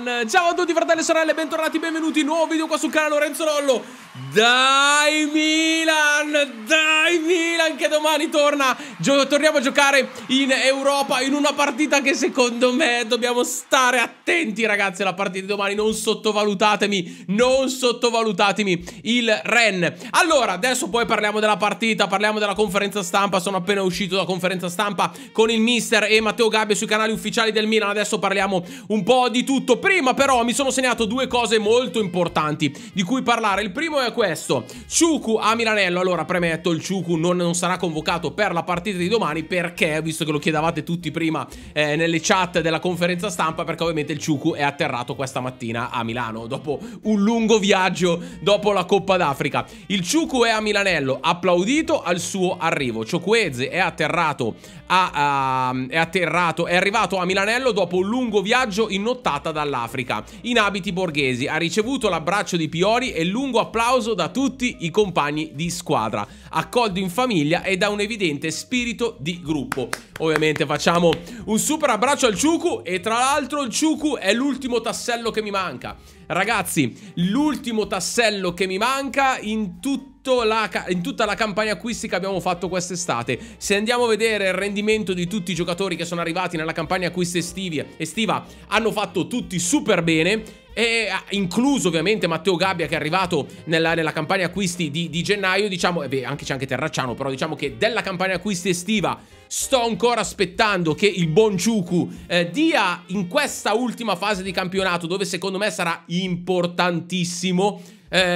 Milan. Ciao a tutti fratelli e sorelle, bentornati, benvenuti, nuovo video qua sul canale Lorenzo Lollo. Dai Milan che domani torna, torniamo a giocare in Europa in una partita che secondo me dobbiamo stare attenti ragazzi alla partita di domani, non sottovalutatemi il Rennes. Allora adesso poi parliamo della partita, parliamo della conferenza stampa, sono appena uscito da conferenza stampa con il mister e Matteo Gabbia sui canali ufficiali del Milan, adesso parliamo un po' di tutto. Prima però mi sono segnato due cose molto importanti di cui parlare. Il primo è questo: Chuku a Milanello. Allora premetto, il Chuku non sarà convocato per la partita di domani perché, visto che lo chiedevate tutti prima nelle chat della conferenza stampa, perché ovviamente il Chuku è atterrato questa mattina a Milano dopo un lungo viaggio dopo la Coppa d'Africa. Il Chuku è a Milanello, applaudito al suo arrivo. Chukwueze è atterrato è arrivato a Milanello dopo un lungo viaggio in nottata dall'Africa in abiti borghesi, ha ricevuto l'abbraccio di Pioli e il lungo applauso da tutti i compagni di squadra, accolto in famiglia e da un evidente spirito di gruppo. Ovviamente facciamo un super abbraccio al Chuku, e tra l'altro il Chuku è l'ultimo tassello che mi manca. Ragazzi, l'ultimo tassello che mi manca in tutta la campagna acquisti che abbiamo fatto quest'estate. Se andiamo a vedere il rendimento di tutti i giocatori che sono arrivati nella campagna acquisti estiva, hanno fatto tutti super bene, e incluso ovviamente Matteo Gabbia che è arrivato nella campagna acquisti di gennaio, diciamo, e beh, c'è anche Terracciano, però diciamo che della campagna acquisti estiva sto ancora aspettando che il Bongiuku dia in questa ultima fase di campionato, dove secondo me sarà importantissimo.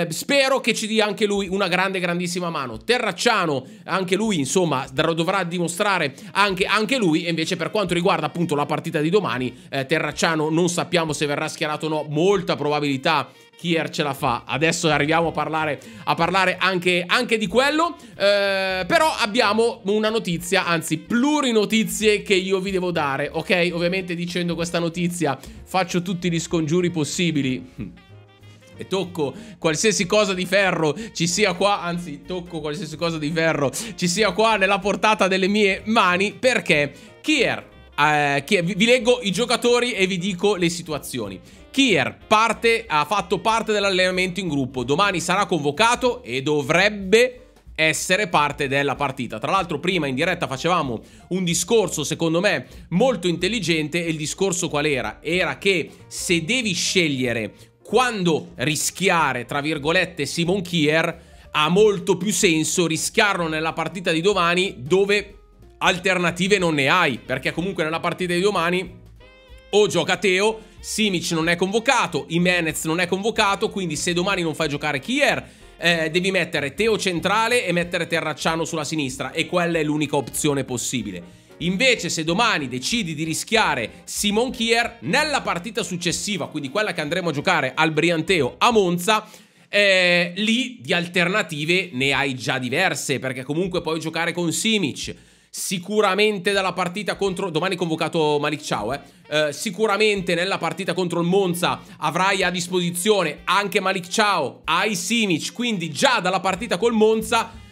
Spero che ci dia anche lui una grandissima mano. Terracciano, anche lui insomma dovrà dimostrare anche lui. E invece per quanto riguarda appunto la partita di domani, Terracciano non sappiamo se verrà schierato o no, molta probabilità Kjaer ce la fa. Adesso arriviamo a parlare anche di quello, però abbiamo una notizia, anzi plurinotizie che io vi devo dare, ok? Ovviamente dicendo questa notizia faccio tutti gli scongiuri possibili e tocco qualsiasi cosa di ferro ci sia qua, anzi tocco qualsiasi cosa di ferro ci sia qua nella portata delle mie mani, perché vi leggo i giocatori e vi dico le situazioni. Kjaer ha fatto parte dell'allenamento in gruppo, domani sarà convocato e dovrebbe essere parte della partita. Tra l'altro prima in diretta facevamo un discorso secondo me molto intelligente, e il discorso qual era? Era che se devi scegliere quando rischiare, tra virgolette, Simon Kjaer, ha molto più senso rischiarlo nella partita di domani, dove alternative non ne hai, perché comunque nella partita di domani o gioca Theo, Simic non è convocato, Jimenez non è convocato, quindi se domani non fai giocare Kjaer devi mettere Theo centrale e mettere Terracciano sulla sinistra, e quella è l'unica opzione possibile. Invece se domani decidi di rischiare Simon Kjaer, nella partita successiva, quindi quella che andremo a giocare al Brianteo a Monza, lì di alternative ne hai già diverse, perché comunque puoi giocare con Simic, sicuramente dalla partita contro, domani è convocato Malick Thiaw, sicuramente nella partita contro il Monza avrai a disposizione anche Malick Thiaw, hai Simic, quindi già dalla partita col Monza,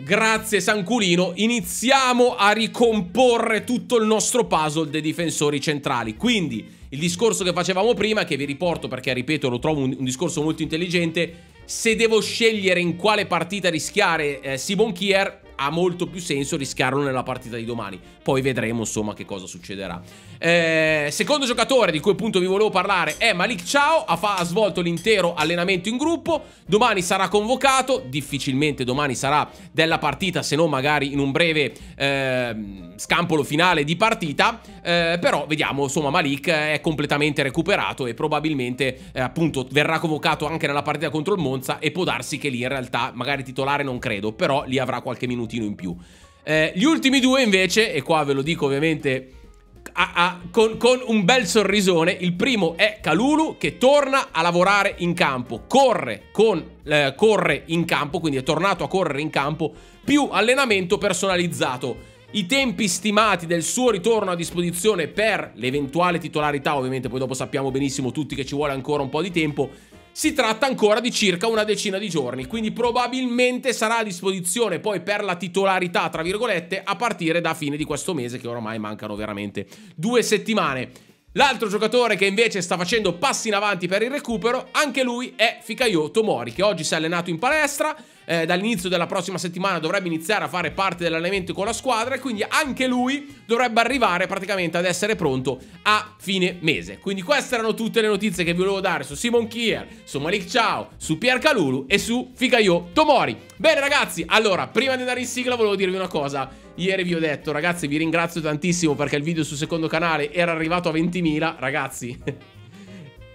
grazie San Culino, iniziamo a ricomporre tutto il nostro puzzle dei difensori centrali. Quindi il discorso che facevamo prima, che vi riporto perché ripeto lo trovo un discorso molto intelligente, se devo scegliere in quale partita rischiare Simon Kjaer, ha molto più senso rischiarlo nella partita di domani. Poi vedremo insomma che cosa succederà. Secondo giocatore di cui appunto vi volevo parlare è Malick Thiaw, ha svolto l'intero allenamento in gruppo, domani sarà convocato, difficilmente domani sarà della partita, se non magari in un breve scampolo finale di partita, però vediamo, insomma Malick è completamente recuperato e probabilmente appunto verrà convocato anche nella partita contro il Monza, e può darsi che lì in realtà magari titolare non credo, però lì avrà qualche minutino in più. Gli ultimi due invece, e qua ve lo dico ovviamente con un bel sorrisone, il primo è Kalulu, che torna a lavorare in campo, corre in campo, quindi è tornato a correre in campo, più allenamento personalizzato. I tempi stimati del suo ritorno a disposizione per l'eventuale titolarità, ovviamente poi dopo sappiamo benissimo tutti che ci vuole ancora un po' di tempo, si tratta ancora di circa una decina di giorni, quindi probabilmente sarà a disposizione poi per la titolarità, tra virgolette, a partire da fine di questo mese, che oramai mancano veramente 2 settimane. L'altro giocatore che invece sta facendo passi in avanti per il recupero, anche lui, è Fikayo Tomori, che oggi si è allenato in palestra, dall'inizio della prossima settimana dovrebbe iniziare a fare parte dell'allenamento con la squadra e quindi anche lui dovrebbe arrivare praticamente ad essere pronto a fine mese. Quindi queste erano tutte le notizie che vi volevo dare su Simon Kjaer, su Malick Thiaw, su Pierre Kalulu e su Fikayo Tomori. Bene ragazzi, allora, prima di andare in sigla volevo dirvi una cosa. Ieri vi ho detto, ragazzi, vi ringrazio tantissimo perché il video sul secondo canale era arrivato a 20.000, ragazzi.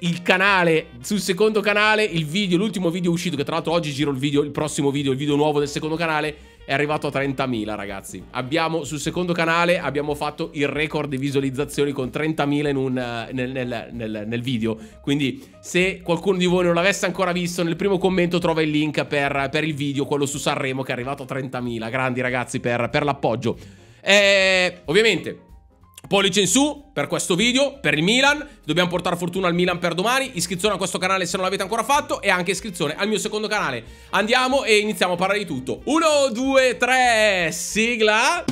Il canale, sul secondo canale, il video, l'ultimo video uscito, che tra l'altro oggi giro il video, il prossimo video, il video nuovo del secondo canale, è arrivato a 30.000, ragazzi. Abbiamo, sul secondo canale, abbiamo fatto il record di visualizzazioni con 30.000 nel video. Quindi, se qualcuno di voi non l'avesse ancora visto, nel primo commento trova il link per il video, quello su Sanremo, che è arrivato a 30.000. Grandi, ragazzi, per l'appoggio. Ovviamente, pollice in su per questo video, per il Milan. Dobbiamo portare fortuna al Milan per domani. Iscrizione a questo canale se non l'avete ancora fatto e anche iscrizione al mio secondo canale. Andiamo e iniziamo a parlare di tutto. 1, 2, 3, sigla.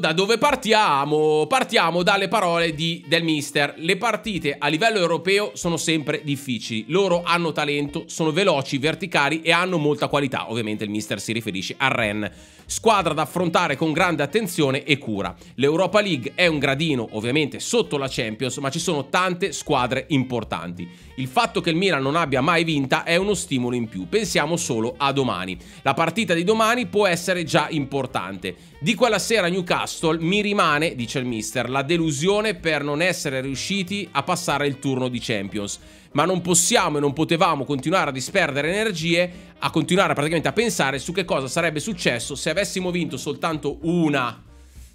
Da dove partiamo? Partiamo dalle parole del mister. Le partite a livello europeo sono sempre difficili. Loro hanno talento, sono veloci, verticali e hanno molta qualità. Ovviamente il mister si riferisce a Rennes. Squadra da affrontare con grande attenzione e cura. L'Europa League è un gradino ovviamente sotto la Champions, ma ci sono tante squadre importanti. Il fatto che il Milan non abbia mai vinta è uno stimolo in più. Pensiamo solo a domani. La partita di domani può essere già importante. Di quella sera Newcastle mi rimane, dice il mister, la delusione per non essere riusciti a passare il turno di Champions. Ma non possiamo e non potevamo continuare a disperdere energie, a continuare praticamente a pensare su che cosa sarebbe successo se avessimo vinto soltanto una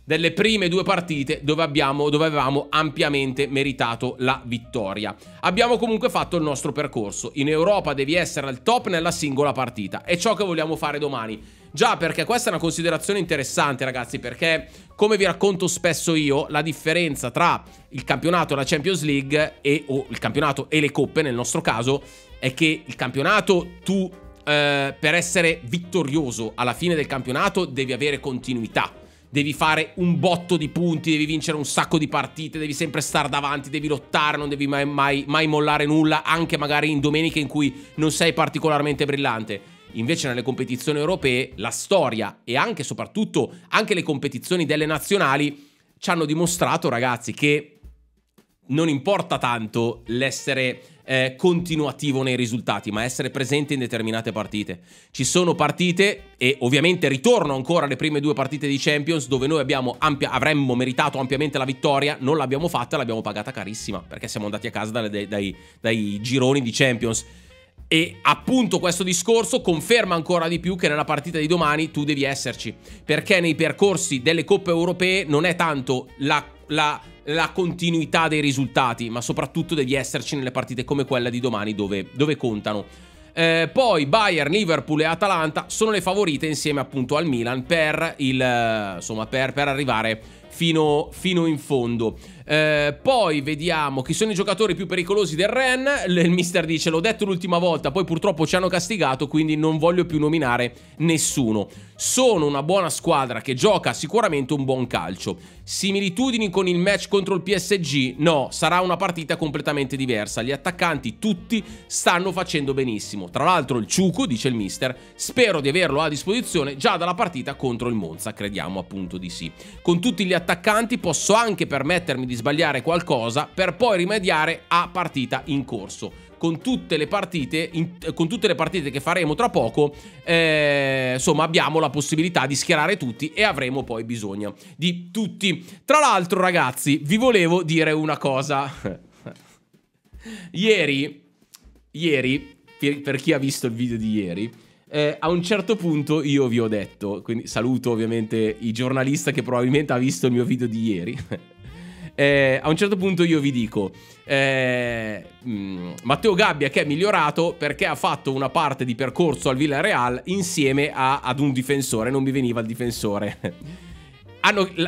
delle prime due partite dove avevamo ampiamente meritato la vittoria. Abbiamo comunque fatto il nostro percorso. In Europa devi essere al top nella singola partita. È ciò che vogliamo fare domani. Già, perché questa è una considerazione interessante, ragazzi, perché, come vi racconto spesso io, la differenza tra il campionato e la Champions League, o il campionato e le coppe nel nostro caso, è che il campionato tu, per essere vittorioso alla fine del campionato, devi avere continuità. Devi fare un botto di punti, devi vincere un sacco di partite, devi sempre stare davanti, devi lottare, non devi mai mollare nulla, anche magari in domeniche in cui non sei particolarmente brillante. Invece nelle competizioni europee la storia e anche soprattutto anche le competizioni delle nazionali ci hanno dimostrato, ragazzi, che non importa tanto l'essere continuativo nei risultati, ma essere presente in determinate partite. Ci sono partite, e ovviamente ritorno ancora alle prime due partite di Champions, dove noi avremmo meritato ampiamente la vittoria, non l'abbiamo fatta e l'abbiamo pagata carissima, perché siamo andati a casa dai gironi di Champions. E appunto questo discorso conferma ancora di più che nella partita di domani tu devi esserci, perché nei percorsi delle coppe europee non è tanto la continuità dei risultati, ma soprattutto devi esserci nelle partite come quella di domani dove contano. Poi Bayern, Liverpool e Atalanta sono le favorite insieme appunto al Milan per arrivare fino in fondo. Poi vediamo chi sono i giocatori più pericolosi del Rennes. Il mister dice: l'ho detto l'ultima volta, poi purtroppo ci hanno castigato, quindi non voglio più nominare nessuno. Sono una buona squadra che gioca sicuramente un buon calcio. Similitudini con il match contro il PSG? No, sarà una partita completamente diversa. Gli attaccanti tutti stanno facendo benissimo. Tra l'altro il Chuku, dice il mister, spero di averlo a disposizione già dalla partita contro il Monza. Crediamo appunto di sì. Con tutti gli attaccanti posso anche permettermi di sbagliare qualcosa per poi rimediare a partita in corso. Con tutte le partite che faremo tra poco, insomma, abbiamo la possibilità di schierare tutti e avremo poi bisogno di tutti. Tra l'altro, ragazzi, vi volevo dire una cosa. Ieri, per chi ha visto il video di ieri, a un certo punto io vi ho detto, quindi saluto ovviamente il giornalista che probabilmente ha visto il mio video di ieri. A un certo punto io vi dico, Matteo Gabbia che è migliorato perché ha fatto una parte di percorso al Villarreal insieme ad un difensore, non mi veniva il difensore.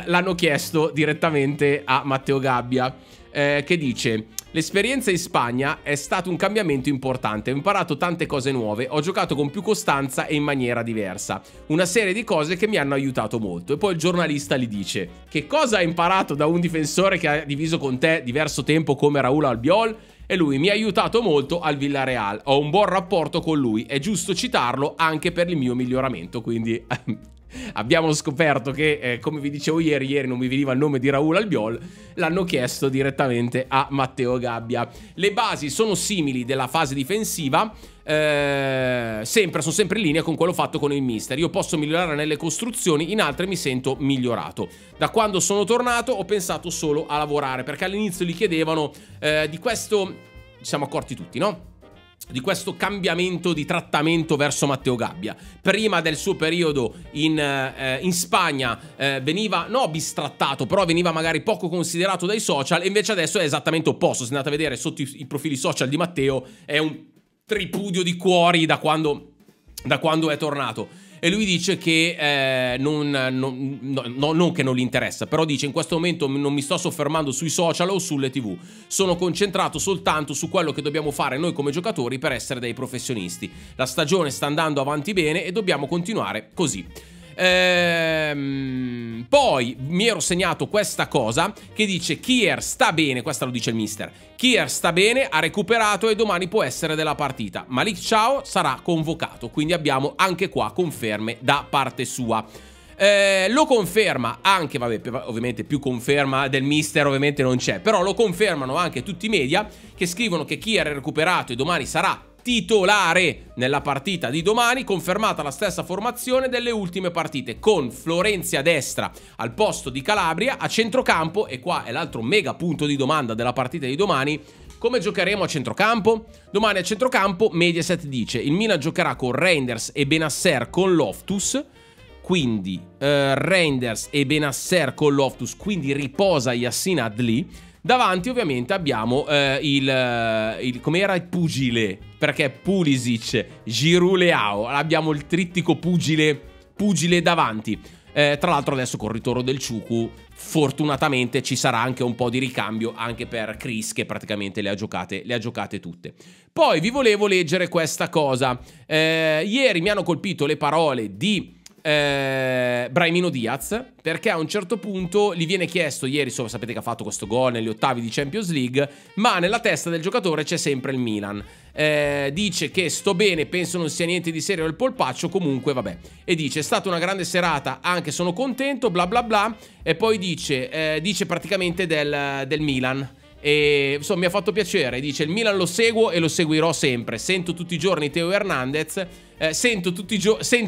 L'hanno chiesto direttamente a Matteo Gabbia, che dice: L'esperienza in Spagna è stato un cambiamento importante, ho imparato tante cose nuove, ho giocato con più costanza e in maniera diversa, una serie di cose che mi hanno aiutato molto. E poi il giornalista gli dice: che cosa hai imparato da un difensore che ha diviso con te diverso tempo come Raúl Albiol? E lui: mi ha aiutato molto al Villarreal, ho un buon rapporto con lui, è giusto citarlo anche per il mio miglioramento. Quindi abbiamo scoperto che, come vi dicevo ieri non mi veniva il nome di Raúl Albiol, l'hanno chiesto direttamente a Matteo Gabbia. Le basi sono simili della fase difensiva, sono sempre in linea con quello fatto con il mister. Io posso migliorare nelle costruzioni, in altre mi sento migliorato. Da quando sono tornato ho pensato solo a lavorare, perché all'inizio gli chiedevano di questo, ci siamo accorti tutti, no? Di questo cambiamento di trattamento verso Matteo Gabbia. Prima del suo periodo in Spagna veniva, no, bistrattato, però veniva magari poco considerato dai social, e invece adesso è esattamente opposto. Se andate a vedere sotto i profili social di Matteo, è un tripudio di cuori da quando è tornato. E lui dice che non che non gli interessa, però dice: in questo momento non mi sto soffermando sui social o sulle TV, sono concentrato soltanto su quello che dobbiamo fare noi come giocatori per essere dei professionisti. La stagione sta andando avanti bene e dobbiamo continuare così. Poi mi ero segnato questa cosa che dice: Kjaer sta bene, questa lo dice il mister, Kjaer sta bene, ha recuperato e domani può essere della partita. Malick Thiaw sarà convocato, quindi abbiamo anche qua conferme da parte sua. Lo conferma anche, vabbè, ovviamente più conferma del mister ovviamente non c'è, però lo confermano anche tutti i media che scrivono che Kjaer è recuperato e domani sarà titolare nella partita di domani. Confermata la stessa formazione delle ultime partite, con Florenzi a destra al posto di Calabria, a centrocampo, e qua è l'altro mega punto di domanda della partita di domani: come giocheremo a centrocampo? Domani a centrocampo Mediaset dice: il Milan giocherà con Reijnders e Benasser con Loftus, quindi Reijnders e Benasser con Loftus, quindi riposa Yacine Adli. Davanti ovviamente abbiamo com'era il pugile, perché Pulisic, Giroud, Leao, abbiamo il trittico pugile davanti. Tra l'altro adesso col ritorno del Chuku fortunatamente ci sarà anche un po' di ricambio anche per Chris, che praticamente le ha giocate tutte. Poi vi volevo leggere questa cosa. Ieri mi hanno colpito le parole di Brahim Díaz, perché a un certo punto gli viene chiesto, ieri sapete che ha fatto questo gol negli ottavi di Champions League, ma nella testa del giocatore c'è sempre il Milan. Dice che sto bene, penso non sia niente di serio il polpaccio, comunque vabbè, e dice: è stata una grande serata, anche sono contento, bla bla bla, e poi dice praticamente del Milan. E insomma mi ha fatto piacere, dice: il Milan lo seguo e lo seguirò sempre, sento tutti i giorni Theo Hernández,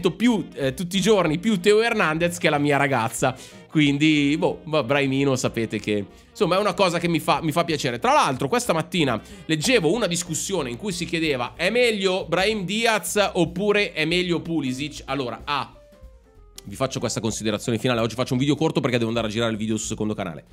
tutti i giorni più Theo Hernández che la mia ragazza. Quindi boh, Brahimino sapete che insomma è una cosa che mi fa piacere. Tra l'altro questa mattina leggevo una discussione in cui si chiedeva: è meglio Brahim Díaz oppure è meglio Pulisic? Allora vi faccio questa considerazione finale, oggi faccio un video corto perché devo andare a girare il video sul secondo canale.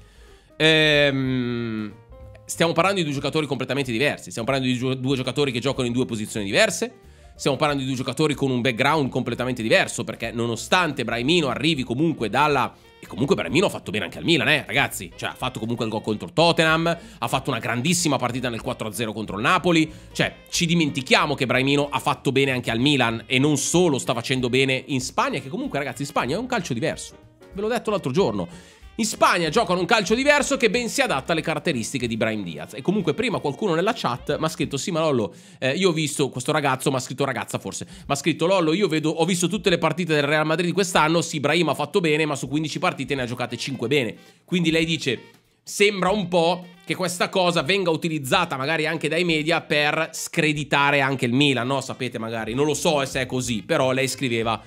Stiamo parlando di due giocatori completamente diversi, stiamo parlando di due giocatori che giocano in due posizioni diverse, stiamo parlando di due giocatori con un background completamente diverso, perché nonostante Brahimino arrivi comunque dalla... E comunque Brahimino ha fatto bene anche al Milan, ragazzi, cioè ha fatto comunque il gol contro il Tottenham, ha fatto una grandissima partita nel 4-0 contro il Napoli, cioè ci dimentichiamo che Brahimino ha fatto bene anche al Milan e non solo sta facendo bene in Spagna, che comunque ragazzi in Spagna è un calcio diverso, ve l'ho detto l'altro giorno. In Spagna giocano un calcio diverso che ben si adatta alle caratteristiche di Brahim Díaz. E comunque prima qualcuno nella chat mi ha scritto: sì ma Lollo, io ho visto questo ragazzo, mi ha scritto ragazza forse, mi ha scritto: Lollo, io ho visto tutte le partite del Real Madrid quest'anno, sì Brahim ha fatto bene, ma su 15 partite ne ha giocate 5 bene. Quindi lei dice: sembra un po' che questa cosa venga utilizzata magari anche dai media per screditare anche il Milan, no? Sapete, magari, non lo so se è così, però lei scriveva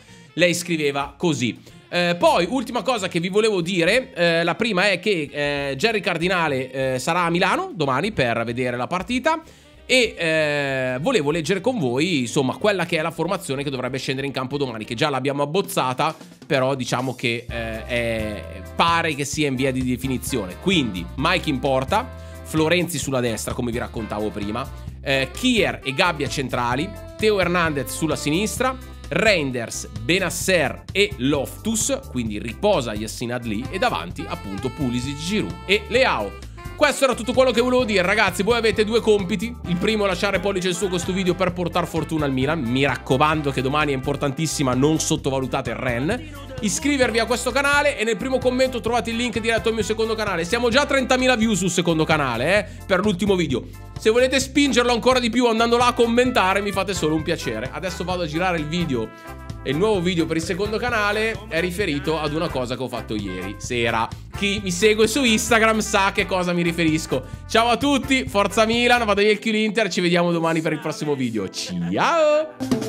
così. Poi ultima cosa che vi volevo dire, la prima è che Gerry Cardinale sarà a Milano domani per vedere la partita, e volevo leggere con voi insomma quella che è la formazione che dovrebbe scendere in campo domani, che già l'abbiamo abbozzata, però diciamo che pare che sia in via di definizione. Quindi Mike in porta, Florenzi sulla destra come vi raccontavo prima, Kjaer e Gabbia centrali, Theo Hernández sulla sinistra, Reijnders, Benasser e Loftus, quindi riposa Yacine Adli, e davanti appunto Pulisic, Giroud e Leao. Questo era tutto quello che volevo dire, ragazzi. Voi avete due compiti. Il primo è lasciare pollice in su con questo video per portare fortuna al Milan. Mi raccomando, che domani è importantissima, non sottovalutate il Rennes. Iscrivervi a questo canale e nel primo commento trovate il link diretto al mio secondo canale. Siamo già a 30.000 view sul secondo canale, per l'ultimo video. Se volete spingerlo ancora di più andando là a commentare, mi fate solo un piacere. Adesso vado a girare il video. E il nuovo video per il secondo canale è riferito ad una cosa che ho fatto ieri sera. Chi mi segue su Instagram sa a che cosa mi riferisco. Ciao a tutti, forza Milan, vado io il Kill Inter, ci vediamo domani per il prossimo video. Ciao!